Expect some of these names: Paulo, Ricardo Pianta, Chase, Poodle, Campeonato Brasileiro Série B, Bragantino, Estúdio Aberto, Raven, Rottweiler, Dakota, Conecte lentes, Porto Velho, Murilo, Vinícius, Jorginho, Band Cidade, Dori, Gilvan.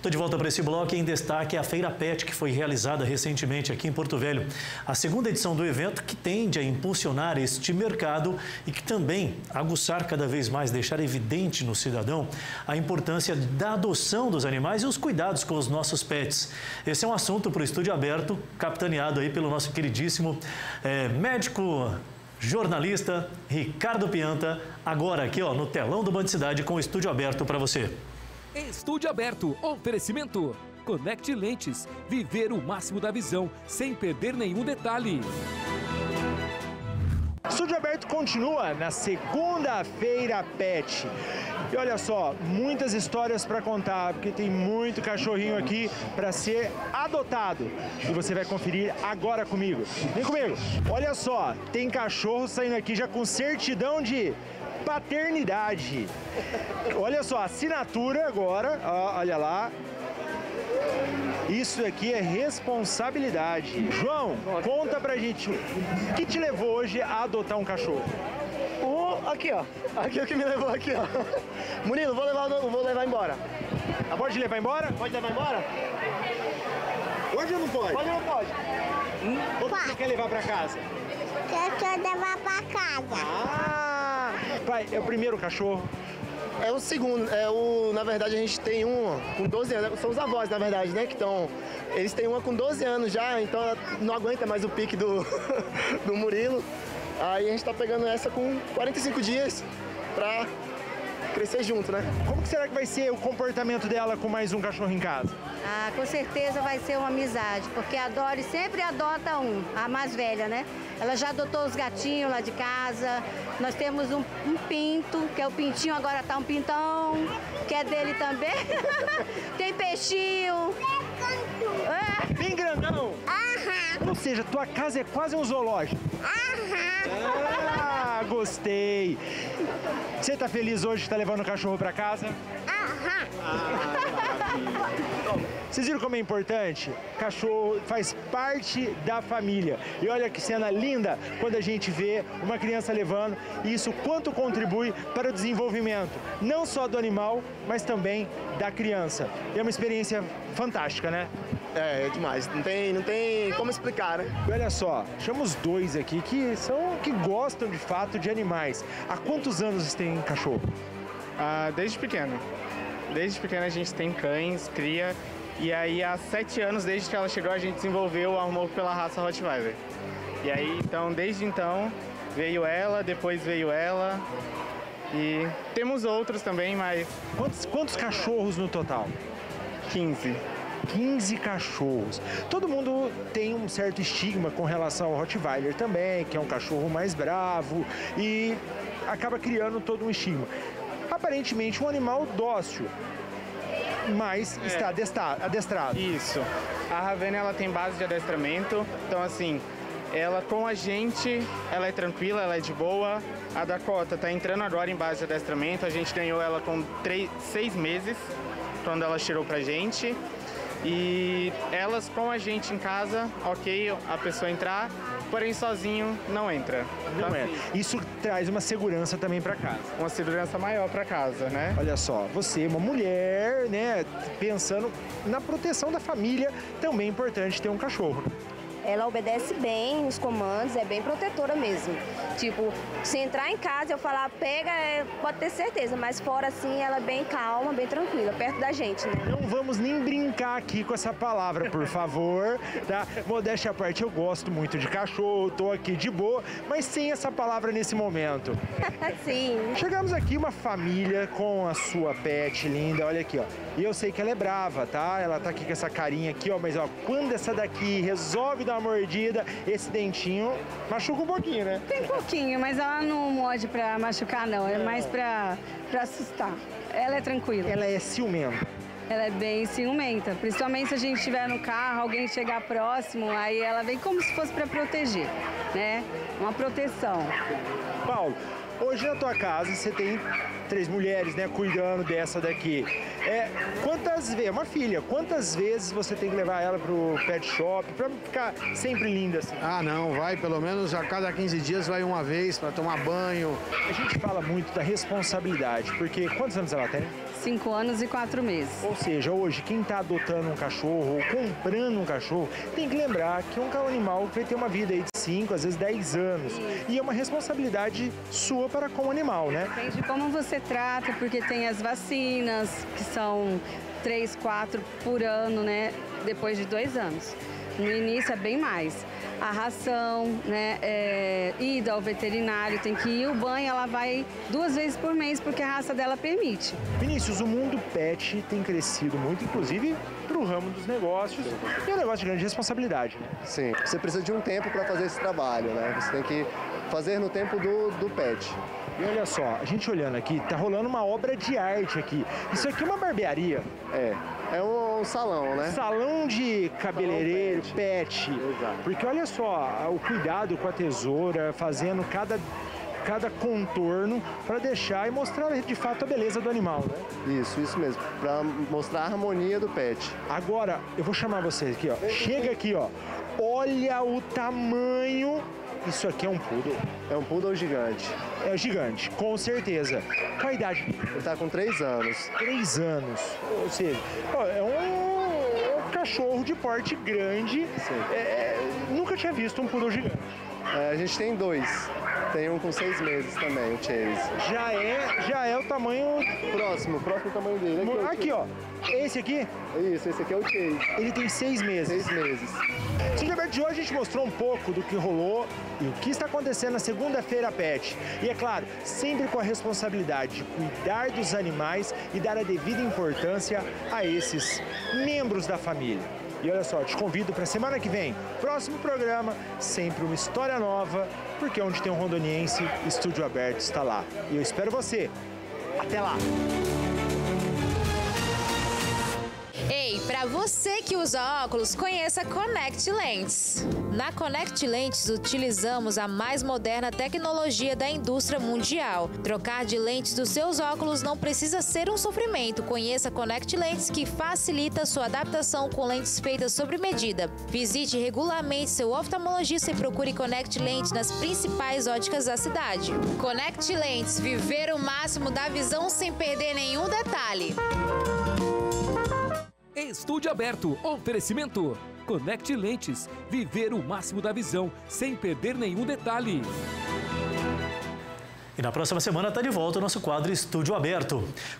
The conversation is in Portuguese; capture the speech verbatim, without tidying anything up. Estou de volta para esse bloco e em destaque a Feira Pet, que foi realizada recentemente aqui em Porto Velho. A segunda edição do evento que tende a impulsionar este mercado e que também aguçar cada vez mais, deixar evidente no cidadão a importância da adoção dos animais e os cuidados com os nossos pets. Esse é um assunto para o Estúdio Aberto, capitaneado aí pelo nosso queridíssimo é, médico... jornalista Ricardo Pianta, agora aqui ó, no telão do Band Cidade com o Estúdio Aberto para você. Estúdio Aberto, oferecimento. Conecte lentes, viver o máximo da visão, sem perder nenhum detalhe. Estúdio Aberto continua na segunda-feira pet. E olha só, muitas histórias para contar, porque tem muito cachorrinho aqui para ser adotado. E você vai conferir agora comigo. Vem comigo. Olha só, tem cachorro saindo aqui já com certidão de paternidade. Olha só, assinatura agora, ó, olha lá. Isso aqui é responsabilidade. João, conta pra gente, o que te levou hoje a adotar um cachorro? O, aqui, ó. Aqui é o que me levou, aqui, ó. Murilo, vou levar, vou levar embora. Ah, pode levar embora? Pode levar embora? Hoje ou não pode? Pode ou não pode? Hum? Ou você quer levar pra casa? Eu quero levar pra casa. Ah! Pai, é o primeiro cachorro? É o segundo, é o, na verdade a gente tem um com doze anos, são os avós na verdade, né, que estão, eles têm uma com doze anos já, então ela não aguenta mais o pique do, do Murilo, aí a gente tá pegando essa com quarenta e cinco dias pra crescer junto, né. Como que será que vai ser o comportamento dela com mais um cachorro em casa? Ah, com certeza vai ser uma amizade, porque a Dori sempre adota um, a mais velha, né? Ela já adotou os gatinhos lá de casa, nós temos um, um pinto, que é o pintinho, agora tá um pintão, que é dele também. Tem peixinho. É. Bem grandão. Aham. Ou seja, tua casa é quase um zoológico. Aham. Ah, gostei. Você tá feliz hoje que tá levando o cachorro pra casa? Aham. Ah, vocês viram como é importante? Cachorro faz parte da família. E olha que cena linda quando a gente vê uma criança levando, e isso quanto contribui para o desenvolvimento, não só do animal, mas também da criança. É uma experiência fantástica, né? É, é demais. Não tem, não tem como explicar, né? E olha só, chama os dois aqui que, são, que gostam de fato de animais. Há quantos anos tem cachorro? Ah, desde pequeno. Desde pequena a gente tem cães, cria, e aí há sete anos, desde que ela chegou, a gente desenvolveu o amor pela raça Rottweiler. E aí, então, desde então, veio ela, depois veio ela, e temos outros também, mas... Quantos, quantos cachorros no total? quinze. quinze cachorros. Todo mundo tem um certo estigma com relação ao Rottweiler também, que é um cachorro mais bravo, e acaba criando todo um estigma. Aparentemente um animal dócil, mas é. está adestrado. Isso. A Raven, ela tem base de adestramento, então assim, ela com a gente, ela é tranquila, ela é de boa. A Dakota tá entrando agora em base de adestramento, a gente ganhou ela com três, seis meses, quando ela tirou pra gente. E elas com a gente em casa, ok, a pessoa entrar, porém sozinho não entra. Não então, é. Isso traz uma segurança também para casa. Uma segurança maior para casa, né? Olha só, você, uma mulher, né, pensando na proteção da família, também é importante ter um cachorro. Ela obedece bem os comandos, é bem protetora mesmo. Tipo, se entrar em casa, eu falar pega, pode ter certeza, mas fora assim, ela é bem calma, bem tranquila, perto da gente, né? Não vamos nem brincar aqui com essa palavra, por favor, tá? Modéstia à parte, eu gosto muito de cachorro, tô aqui de boa, mas sem essa palavra nesse momento. Sim. Chegamos aqui, uma família com a sua pet linda, olha aqui, ó. E eu sei que ela é brava, tá? Ela tá aqui com essa carinha aqui, ó, mas ó, quando essa daqui resolve dar uma mordida, esse dentinho machuca um pouquinho, né? Tem um pouquinho, mas ela não morde pra machucar, não. É mais pra, pra assustar. Ela é tranquila. Ela é ciumenta. Ela é bem ciumenta. Principalmente se a gente estiver no carro, alguém chegar próximo, aí ela vem como se fosse pra proteger, né? Uma proteção. Paulo, hoje na tua casa você tem três mulheres, né, cuidando dessa daqui. É, quantas vezes, uma filha, quantas vezes você tem que levar ela pro pet shop pra ficar sempre linda assim? Ah, não, vai pelo menos a cada quinze dias vai uma vez pra tomar banho. A gente fala muito da responsabilidade, porque quantos anos ela tem? Cinco anos e quatro meses. Ou seja, hoje, quem tá adotando um cachorro ou comprando um cachorro, tem que lembrar que um animal vai ter uma vida aí de cinco, às vezes dez anos. E é uma responsabilidade sua para com o animal, né? Depende de como você trata, porque tem as vacinas, que são três, quatro por ano, né? Depois de dois anos. No início é bem mais. A ração, né, é, ida ao veterinário, tem que ir, o banho, ela vai duas vezes por mês, porque a raça dela permite. Vinícius, o mundo pet tem crescido muito, inclusive para o ramo dos negócios, e é um negócio de grande responsabilidade. Né? Sim, você precisa de um tempo para fazer esse trabalho, né? Você tem que fazer no tempo do, do pet. E olha só, a gente olhando aqui, tá rolando uma obra de arte aqui. Isso aqui é uma barbearia? É, é um salão, né? Salão de cabeleireiro, salão pet. pet. Exato. Porque olha só, o cuidado com a tesoura, fazendo cada, cada contorno para deixar e mostrar de fato a beleza do animal, né? Isso, isso mesmo, para mostrar a harmonia do pet. Agora, eu vou chamar vocês aqui, ó. Chega aqui, ó. Olha o tamanho... Isso aqui é um poodle? É um poodle gigante. É gigante, com certeza. Qual a idade? Ele tá com três anos. Três anos. Ou seja, ó, é um, é um cachorro de porte grande. É, nunca tinha visto um poodle gigante. É, a gente tem dois. Tem um com seis meses também, o Chase. Já é, já é o tamanho... Próximo, próximo tamanho dele. Aqui, aqui é o ó. Esse aqui? Isso, esse aqui é o Chase. Ele tem seis meses. Seis meses. No Estúdio Aberto de hoje a gente mostrou um pouco do que rolou e o que está acontecendo na segunda-feira pet. E é claro, sempre com a responsabilidade de cuidar dos animais e dar a devida importância a esses membros da família. E olha só, te convido para semana que vem, próximo programa, sempre uma história nova, porque onde tem um rondoniense, Estúdio Aberto está lá. E eu espero você. Até lá! Ei, para você que usa óculos, conheça a Conecte Lentes. Na Conecte Lentes utilizamos a mais moderna tecnologia da indústria mundial. Trocar de lentes dos seus óculos não precisa ser um sofrimento. Conheça a Conecte Lentes, que facilita a sua adaptação com lentes feitas sobre medida. Visite regularmente seu oftalmologista e procure Conecte Lentes nas principais óticas da cidade. Conecte Lentes, viver o máximo da visão sem perder nenhum detalhe. Estúdio Aberto, oferecimento. Conecte Lentes, viver o máximo da visão, sem perder nenhum detalhe. E na próxima semana está de volta o nosso quadro Estúdio Aberto.